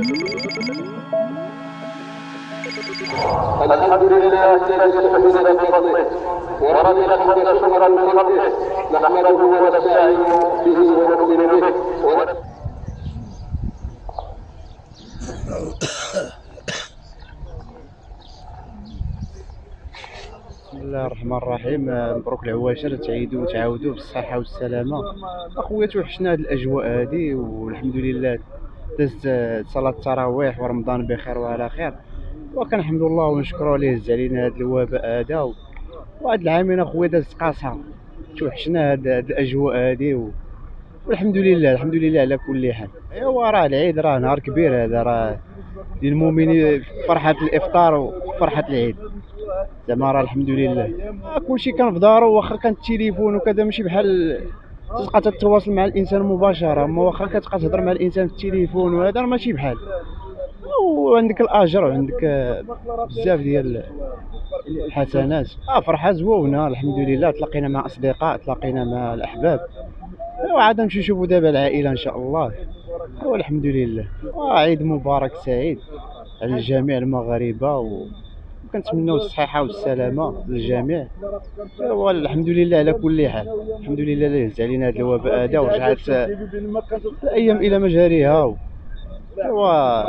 الحمد لله الذي حمدنا بفضله وربنا الحمد شكرا بفضله نحمده ونستعين به ونؤمن به بسم الله الرحمن الرحيم. مبروك العواشر، تعيدوا وتعاودوا بالصحه والسلامه اخويا. توحشنا هاد الاجواء هادي، والحمد لله دازت صلاه التراويح ورمضان بخير وعلى خير، وكنحمدوا الله ونشكروا ليه هز علينا هاد الوباء هذا. وهاد العامين اخويا دازت قاصحه، توحشنا هاد الاجواء هادي، والحمد لله الحمد لله على كل حال. ايوا راه العيد راه نهار كبير هذا، راه للمؤمنين فرحه الافطار وفرحه العيد زعما. راه الحمد لله كلشي كان في دارو، واخا كان التليفون وكذا ماشي بحال تبقى تتواصل مع الانسان مباشره، اما واخا كتبقى تهضر مع الانسان في التليفون وهذا ماشي بحال. وعندك الاجر وعندك بزاف ديال الحسنات. فرحه زوينه الحمد لله، تلاقينا مع اصدقاء تلاقينا مع الاحباب، وعاد نمشيو نشوفوا دابا العائله ان شاء الله. والحمد لله عيد مبارك سعيد على الجميع المغاربه، وكنتمنوا الصحه والسلامه للجميع. والحمد لله على كل حال، الحمد لله اللي هز علينا هذا الوباء هذا ورجعت الايام الى مجاريها. الله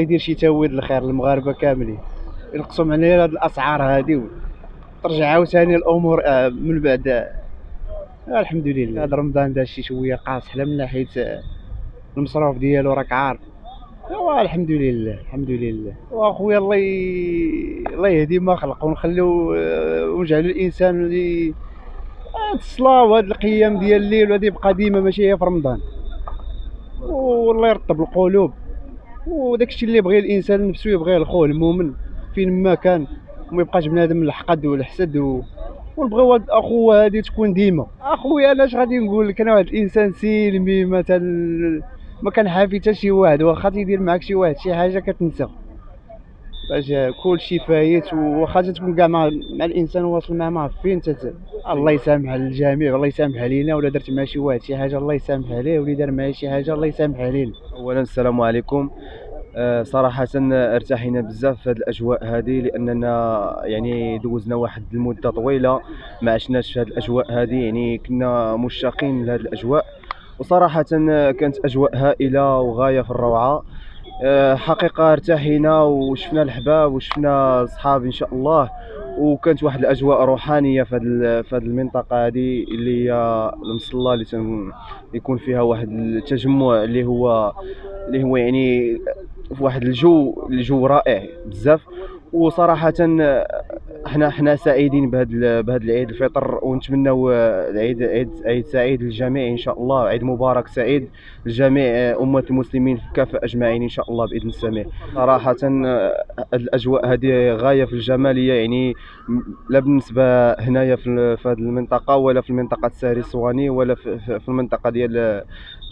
يدير شي تاويل الخير للمغاربه كاملين، ينقصوا معنا هاد الاسعار هادي وترجع عاوتاني الامور من بعد. الحمد لله هذا رمضان داز شي شويه قاصح من ناحيه المصروف ديالو راك عارف. الحمد لله الحمد لله. واخويا الله يهدي ما خلق، ونخليو ونجعلو الانسان اللي هاد الصلاه وهاد القيام ديال الليل وهادي يبقى ديما، ماشي هي في رمضان. والله يرطب القلوب، وداكشي اللي بغي الانسان نفسو يبغيه لخوه المؤمن فين ما كان، وما يبقاش بنادم الحقد والحسد ونبغيو هاد الاخوه هادي تكون ديما. اخويا انا اش غادي نقول لك، انا واحد الانسان سلمي مثلا ما كنحافي حتى شي واحد، واخا تيدير معاك شي واحد شي حاجه كتنسى باش كلشي فايت، واخا تكون كاع مع الانسان واصل معاه ما فين الله يسامح الجميع والله يسامح علينا. ولا درت مع شي واحد شي حاجه الله يسامح عليه، واللي دار معايا شي حاجه الله يسامح علينا. اولا السلام عليكم. صراحه ارتحينا بزاف في هذه الاجواء هذه، لاننا يعني دوزنا واحد المده طويله ما عشناش هذه الاجواء هذه، يعني كنا مشتاقين لهذه الاجواء. وصراحه كانت اجواء هائله وغايه في الروعه. حقيقه ارتحينا وشفنا الحباب وشفنا الصحاب ان شاء الله، وكانت واحد الاجواء روحانيه في هذه المنطقه هذه اللي هي المصلى اللي يكون فيها واحد التجمع اللي هو يعني في واحد الجو رائع بزاف. وصراحه حنا سعيدين بهذا العيد الفطر، ونتمناو عيد سعيد للجميع ان شاء الله، عيد مبارك سعيد لجميع امه المسلمين كافه اجمعين ان شاء الله باذن السميع. صراحه الاجواء هذه غايه في الجماليه، يعني لا بالنسبه هنايا في هذه المنطقه ولا في منطقه الساري الصواني ولا في المنطقه ديال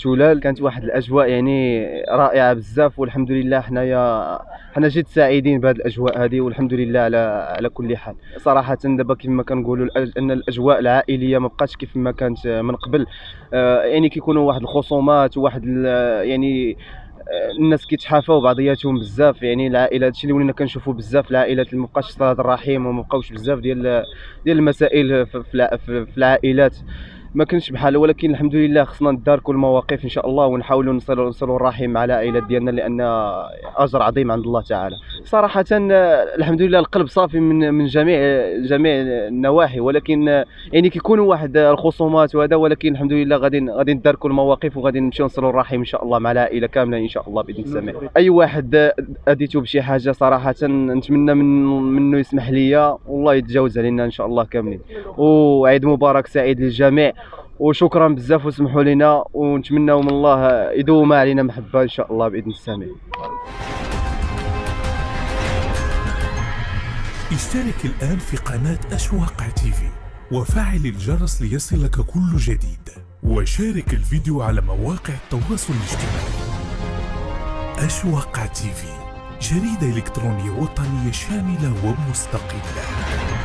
تولال، كانت واحد الاجواء يعني رائعه بزاف. والحمد لله حنا جد سعيدين بهذه الاجواء هذه، والحمد لله على كل حال. صراحه دابا كما كنقولوا ان الاجواء العائليه ما بقاتش كيف ما كانت من قبل، يعني كيكونوا واحد الخصومات وواحد يعني الناس كيتحافاو بعضياتهم بزاف، يعني العائله هادشي اللي ولينا كنشوفوا بزاف. العائلات ما بقاش صلة الرحيم، وما بقاوش بزاف ديال المسائل في العائلات ما كنش بحال. ولكن الحمد لله خصنا نتداركوا المواقف ان شاء الله، ونحاولوا نصلوا الرحم مع العائلات ديالنا، لان اجر عظيم عند الله تعالى. صراحه الحمد لله القلب صافي من جميع النواحي، ولكن يعني كيكونوا واحد الخصومات وهذا، ولكن الحمد لله غادي نتداركوا المواقف، وغادي نمشيو نصلوا الرحم ان شاء الله مع العائله كامله ان شاء الله باذن السميع. اي واحد اديتو بشي حاجه صراحه نتمنى منه يسمح ليا، والله يتجاوز علينا ان شاء الله كاملين. وعيد مبارك سعيد للجميع، وشكرا بزاف وسمحوا لنا، ونتمناو من الله يدوم علينا محبه ان شاء الله باذن السميع. اشترك الان في قناه اشواق تيفي وفعل الجرس ليصلك كل جديد، وشارك الفيديو على مواقع التواصل الاجتماعي. اشواق تيفي، جريده الكترونيه وطنيه شامله ومستقله.